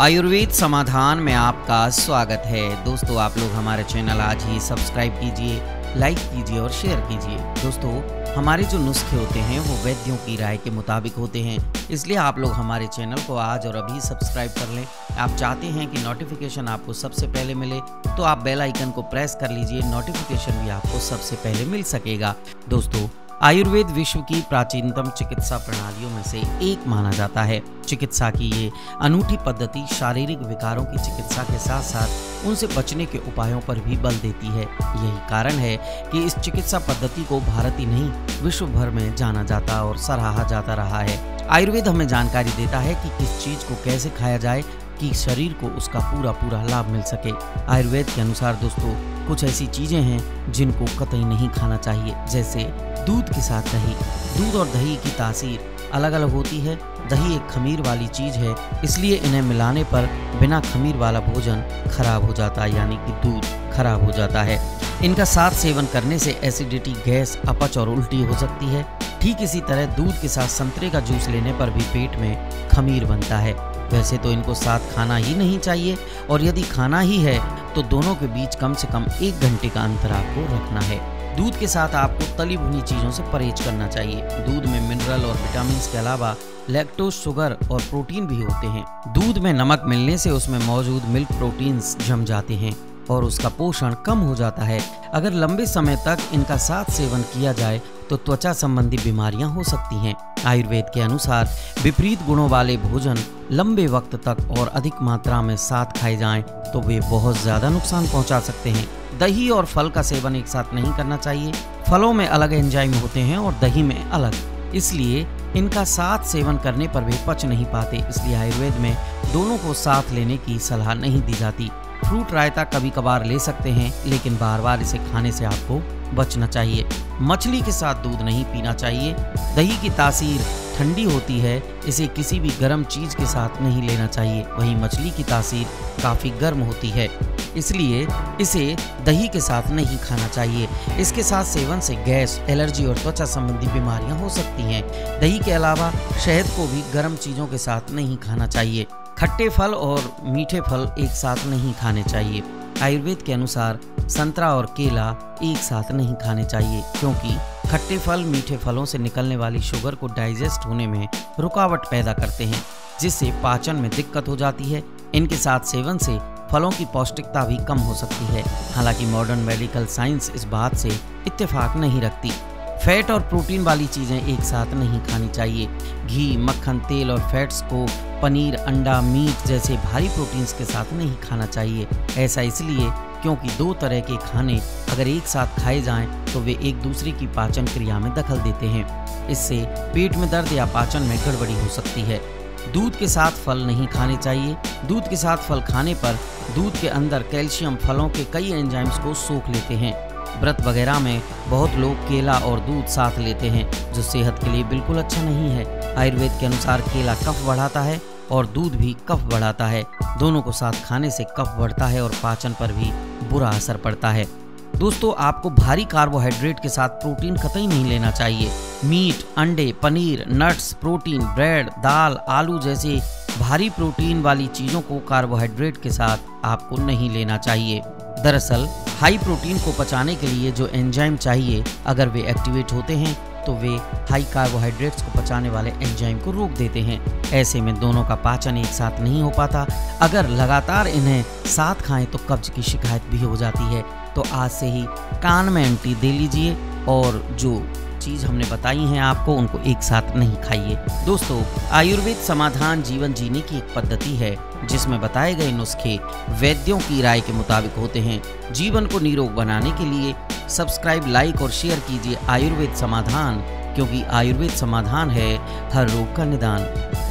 आयुर्वेद समाधान में आपका स्वागत है। दोस्तों, आप लोग हमारे चैनल आज ही सब्सक्राइब कीजिए, लाइक कीजिए और शेयर कीजिए। दोस्तों, हमारे जो नुस्खे होते हैं वो वैद्यों की राय के मुताबिक होते हैं, इसलिए आप लोग हमारे चैनल को आज और अभी सब्सक्राइब कर लें। आप चाहते हैं कि नोटिफिकेशन आपको सबसे पहले मिले तो आप बेल आइकन को प्रेस कर लीजिए, नोटिफिकेशन भी आपको सबसे पहले मिल सकेगा। दोस्तों, आयुर्वेद विश्व की प्राचीनतम चिकित्सा प्रणालियों में से एक माना जाता है। चिकित्सा की ये अनूठी पद्धति शारीरिक विकारों की चिकित्सा के साथ साथ उनसे बचने के उपायों पर भी बल देती है। यही कारण है कि इस चिकित्सा पद्धति को भारत ही नहीं विश्व भर में जाना जाता और सराहा जाता रहा है। आयुर्वेद हमें जानकारी देता है कि किस चीज को कैसे खाया जाए कि शरीर को उसका पूरा लाभ मिल सके। आयुर्वेद के अनुसार दोस्तों, कुछ ऐसी चीजें हैं जिनको कतई नहीं खाना चाहिए, जैसे दूध के साथ दही। दूध और दही की तासीर अलग अलग होती है। दही एक खमीर वाली चीज है, इसलिए इन्हें मिलाने पर बिना खमीर वाला भोजन खराब हो जाता है, यानी कि दूध खराब हो जाता है। इनका साथ सेवन करने से एसिडिटी, गैस, अपच और उल्टी हो सकती है। ठीक इसी तरह दूध के साथ संतरे का जूस लेने पर भी पेट में खमीर बनता है। वैसे तो इनको साथ खाना ही नहीं चाहिए, और यदि खाना ही है तो दोनों के बीच कम से कम 1 घंटे का अंतर आपको रखना है। दूध के साथ आपको तली भुनी चीज़ों से परहेज करना चाहिए। दूध में मिनरल और विटामिन के अलावा लैक्टोज, शुगर और प्रोटीन भी होते हैं। दूध में नमक मिलने से उसमें मौजूद मिल्क प्रोटीन्स जम जाते हैं और उसका पोषण कम हो जाता है। अगर लंबे समय तक इनका साथ सेवन किया जाए तो त्वचा संबंधी बीमारियां हो सकती हैं। आयुर्वेद के अनुसार विपरीत गुणों वाले भोजन लंबे वक्त तक और अधिक मात्रा में साथ खाए जाएं तो वे बहुत ज्यादा नुकसान पहुंचा सकते हैं। दही और फल का सेवन एक साथ नहीं करना चाहिए। फलों में अलग एंजाइम होते हैं और दही में अलग, इसलिए इनका साथ सेवन करने पर वे पच नहीं पाते। इसलिए आयुर्वेद में दोनों को साथ लेने की सलाह नहीं दी जाती। फ्रूट रायता कभी कभार ले सकते हैं, लेकिन बार बार इसे खाने से आपको बचना चाहिए। मछली के साथ दूध नहीं पीना चाहिए। दही की तासीर ठंडी होती है, इसे किसी भी गर्म चीज के साथ नहीं लेना चाहिए। वहीं मछली की तासीर काफ़ी गर्म होती है, इसलिए इसे दही के साथ नहीं खाना चाहिए। इसके साथ सेवन से गैस, एलर्जी और त्वचा संबंधी बीमारियां हो सकती हैं। दही के अलावा शहद को भी गर्म चीज़ों के साथ नहीं खाना चाहिए। खट्टे फल और मीठे फल एक साथ नहीं खाने चाहिए। आयुर्वेद के अनुसार संतरा और केला एक साथ नहीं खाने चाहिए, क्योंकि खट्टे फल मीठे फलों से निकलने वाली शुगर को डाइजेस्ट होने में रुकावट पैदा करते हैं, जिससे पाचन में दिक्कत हो जाती है। इनके साथ सेवन से फलों की पौष्टिकता भी कम हो सकती है। हालांकि मॉडर्न मेडिकल साइंस इस बात से इत्तेफाक नहीं रखती। फैट और प्रोटीन वाली चीज़ें एक साथ नहीं खानी चाहिए। घी, मक्खन, तेल और फैट्स को पनीर, अंडा, मीट जैसे भारी प्रोटीन्स के साथ नहीं खाना चाहिए। ऐसा इसलिए क्योंकि दो तरह के खाने अगर एक साथ खाए जाएं तो वे एक दूसरे की पाचन क्रिया में दखल देते हैं। इससे पेट में दर्द या पाचन में गड़बड़ी हो सकती है। दूध के साथ फल नहीं खाने चाहिए। दूध के साथ फल खाने पर दूध के अंदर कैल्शियम फलों के कई एंजाइम्स को सोख लेते हैं। व्रत वगैरह में बहुत लोग केला और दूध साथ लेते हैं, जो सेहत के लिए बिल्कुल अच्छा नहीं है। आयुर्वेद के अनुसार केला कफ बढ़ाता है और दूध भी कफ बढ़ाता है। दोनों को साथ खाने से कफ बढ़ता है और पाचन पर भी बुरा असर पड़ता है। दोस्तों, आपको भारी कार्बोहाइड्रेट के साथ प्रोटीन कतई नहीं लेना चाहिए। मीट, अंडे, पनीर, नट्स, प्रोटीन, ब्रेड, दाल, आलू जैसे भारी प्रोटीन वाली चीज़ों को कार्बोहाइड्रेट के साथ आपको नहीं लेना चाहिए। दरअसल हाई प्रोटीन को पचाने के लिए जो एंजाइम चाहिए, अगर वे एक्टिवेट होते हैं तो वे हाई कार्बोहाइड्रेट्स को पचाने वाले एंजाइम को रोक देते हैं। ऐसे में दोनों का पाचन एक साथ नहीं हो पाता। अगर लगातार इन्हें साथ खाएं तो कब्ज की शिकायत भी हो जाती है। तो आज से ही कान में एंटी दे लीजिए और जो चीज़ हमने बताई हैं आपको, उनको एक साथ नहीं खाइए। दोस्तों, आयुर्वेद समाधान जीवन जीने की एक पद्धति है जिसमें बताए गए नुस्खे वैद्यों की राय के मुताबिक होते हैं। जीवन को निरोग बनाने के लिए सब्सक्राइब, लाइक और शेयर कीजिए आयुर्वेद समाधान, क्योंकि आयुर्वेद समाधान है हर रोग का निदान।